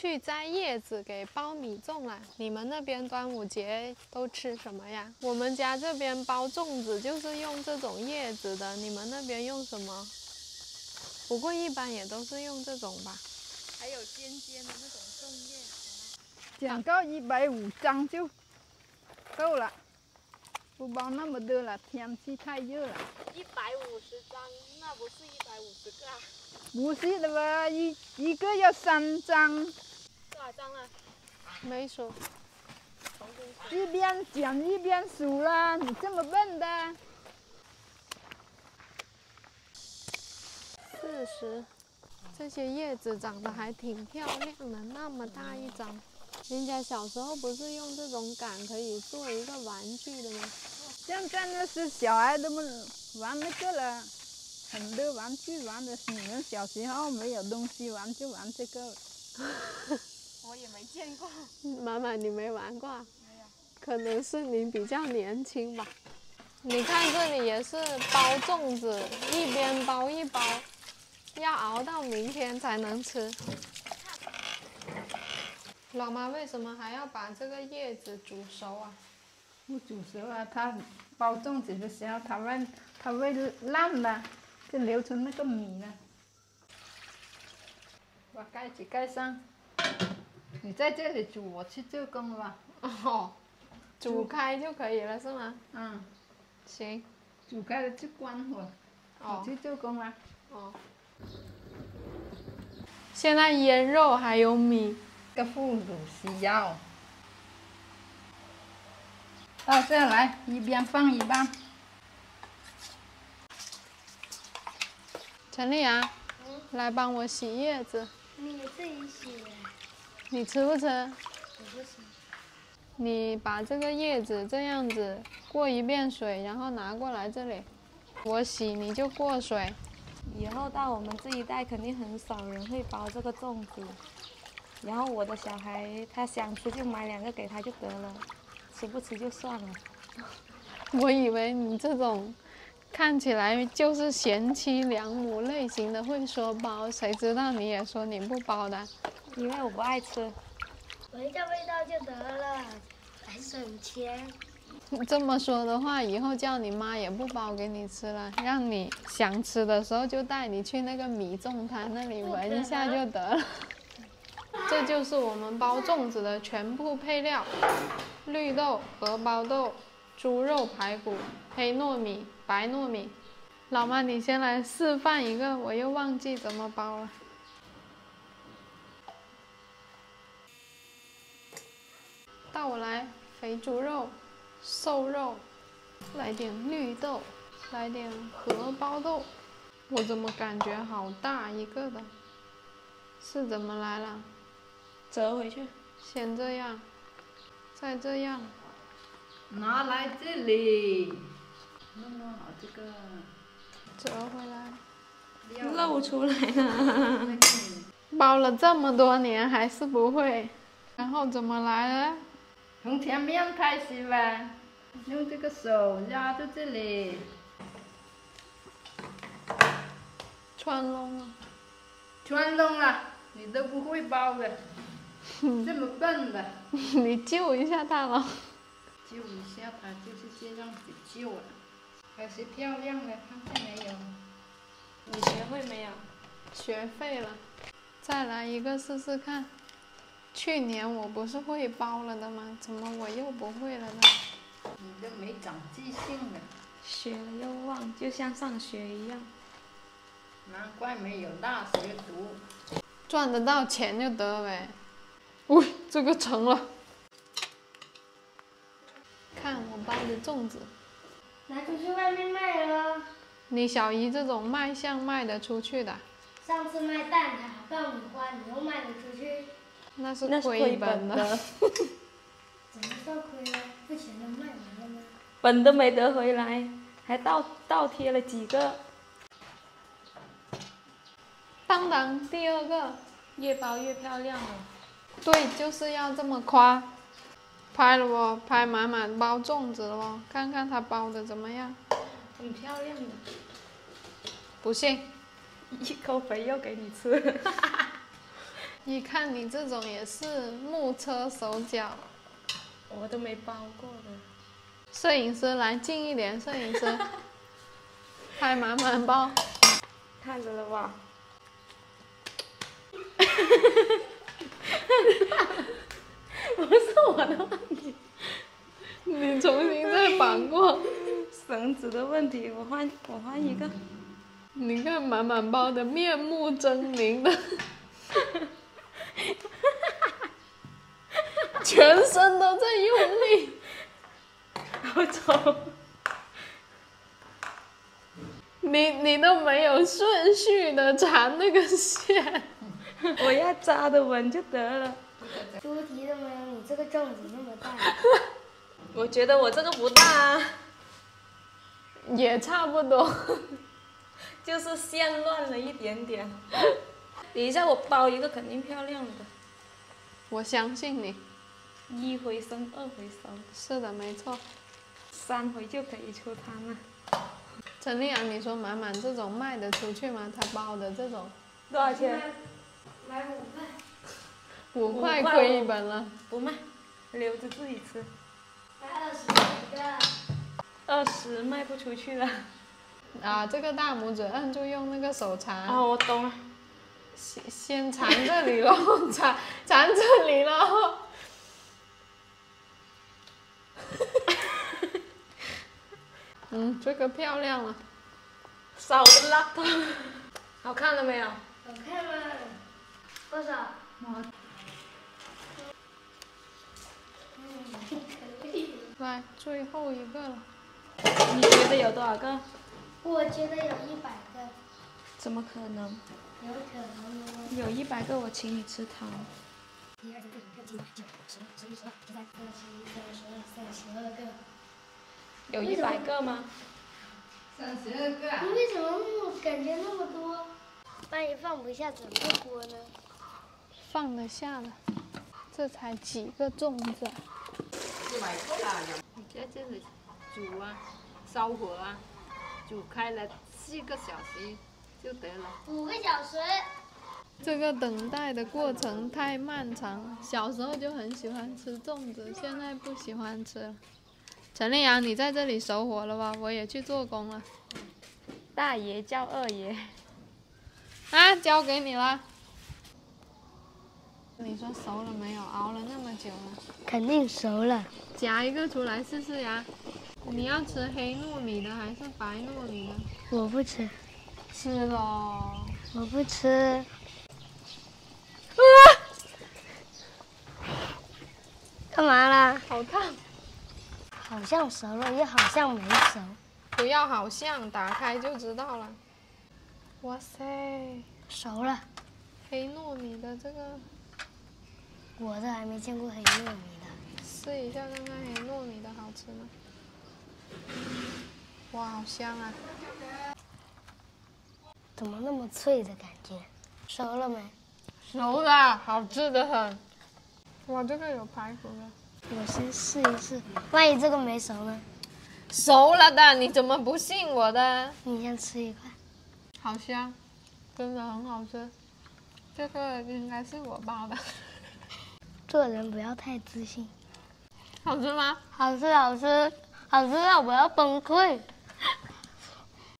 去摘叶子给苞米种啦。你们那边端午节都吃什么呀？我们家这边包粽子就是用这种叶子的，你们那边用什么？不过一般也都是用这种吧。还有尖尖的那种粽叶，剪到150张就够了，不包那么多了，天气太热了。150张，那不是150个啊？不是的吧，一个要3张。多少张啊？没数。一边剪一边数啦，你这么笨的。40，这些叶子长得还挺漂亮的，那么大一张。人家小时候不是用这种杆可以做一个玩具的吗？现在那是小孩都玩那个了，很多玩具玩的。你们小时候没有东西玩就玩这个。我也没见过。妈妈，你没玩过？没有。可能是你比较年轻吧。你看这里也是包粽子，一边包一包。 要熬到明天才能吃。老妈为什么还要把这个叶子煮熟啊？不煮熟啊，它包粽子的时候它会烂了，就流出那个米了。把盖子盖上。你在这里煮，我去做工了吧。哦，煮开就可以了是吗？嗯，行。煮开了就关火。哦。去做工了。哦。 现在腌肉还有米，这个腐乳需要倒下来，一边放一半。陈丽阳，来帮我洗叶子。你自己洗。你吃不吃？我不吃。你把这个叶子这样子过一遍水，然后拿过来这里，我洗你就过水。 以后到我们这一代，肯定很少人会包这个粽子。然后我的小孩他想吃就买2个给他就得了，吃不吃就算了。我以为你这种看起来就是贤妻良母类型的会说包，谁知道你也说你不包的。因为我不爱吃，闻一下味道就得了，还省钱。 这么说的话，以后叫你妈也不包给你吃了，让你想吃的时候就带你去那个米粽摊那里闻一下就得了。这就是我们包粽子的全部配料：绿豆、荷包豆、猪肉排骨、黑糯米、白糯米。老妈，你先来示范一个，我又忘记怎么包了。 倒来肥猪肉。 瘦肉，来点绿豆，来点荷包豆。我怎么感觉好大一个的？是怎么来了？折回去。先这样，再这样。拿来这里。弄好这个。折回来。露出来了。包了这么多年还是不会，然后怎么来了？ 从前面开始吧，用这个手压住这里，穿窿了，穿窿了，你都不会包的，这么笨的，你救一下它了，救一下它就是这样子救了，还是漂亮的，看见没有？你学会没有？学会了，再来一个试试看。 去年我不是会包了的吗？怎么我又不会了呢？你都没长记性了，学了又忘，就像上学一样。难怪没有大学读。赚得到钱就得呗。喂，这个成了。看我包的粽子。拿出去外面卖了。你小姨这种卖相卖得出去的？上次卖蛋的还放五花，你又卖得出去？ 那是亏本的，怎么算亏啊？不行了，卖完了吗？本都没得回来，还倒贴了几个。当当，第2个，越包越漂亮了。对，就是要这么夸。拍了哦，拍满满包粽子了哦，看看它包的怎么样。很漂亮的。不信，一口肥肉给你吃。你看你这种也是木车手脚，我都没包过的。摄影师来近一点，摄影师拍满满包，看着了吧？不是我的问题，你重新再绑过。绳子的问题，我换一个。你看满满包的面目狰狞的，全身都在用力，好丑。你都没有顺序的缠那个线，我要扎的稳就得了。猪蹄都没有你这个粽子那么大。我觉得我这个不大啊。也差不多，就是线乱了一点点。等一下我包一个肯定漂亮的，我相信你。一回生，二回熟，是的，没错。三回就可以出摊了。陈丽阳，你说满满这种卖得出去吗？他包的这种多少钱？买5块。5块亏一本了。不卖，留着自己吃。买20个。20卖不出去了，啊，这个大拇指按住，用那个手缠。哦，我懂了，先缠这里喽，缠这里喽。嗯，这个漂亮了，少的拉倒，好看了没有？好看了，多少？来，最后一个了。你觉得有多少个？我觉得有100个。怎么可能？有可能有100个，我请你吃糖。1、2、3、4、5、6、7、8、9、10、11、12、13、14、15、16、17、18、19、20、21、22、23、24、25、26、27、28、29、30、31、32、33、34、35、36、37、38、39、40、41、42、43、44、45、46、47、48、 有100个吗？30个。你为什么我感觉那么多？万一放不下怎么锅呢？放得下了，这才几个粽子。你在这里煮啊，烧火啊，煮开了4个小时就得了。5个小时。这个等待的过程太漫长，小时候就很喜欢吃粽子，现在不喜欢吃了。陈丽阳，你在这里守火了吧？我也去做工了。大爷叫二爷。啊，交给你了。你说熟了没有？熬了那么久了，肯定熟了。夹一个出来试试呀。你要吃黑糯米的还是白糯米的？我不吃。吃咯。我不吃。啊！干嘛啦？好烫。好像熟了，也好像没熟。不要好像，打开就知道了。哇塞，熟了。黑糯米的这个。我这还没见过黑糯米的，试一下看看黑糯米的好吃吗？哇，好香啊！怎么那么脆的感觉？熟了没？熟了，好吃的很。哇，这个有排骨的。我先试一试，万一这个没熟呢？熟了的，你怎么不信我的？你先吃一块。好香，真的很好吃。这个应该是我包的。做人不要太自信。好吃吗？好吃，好吃，好吃到我要崩溃。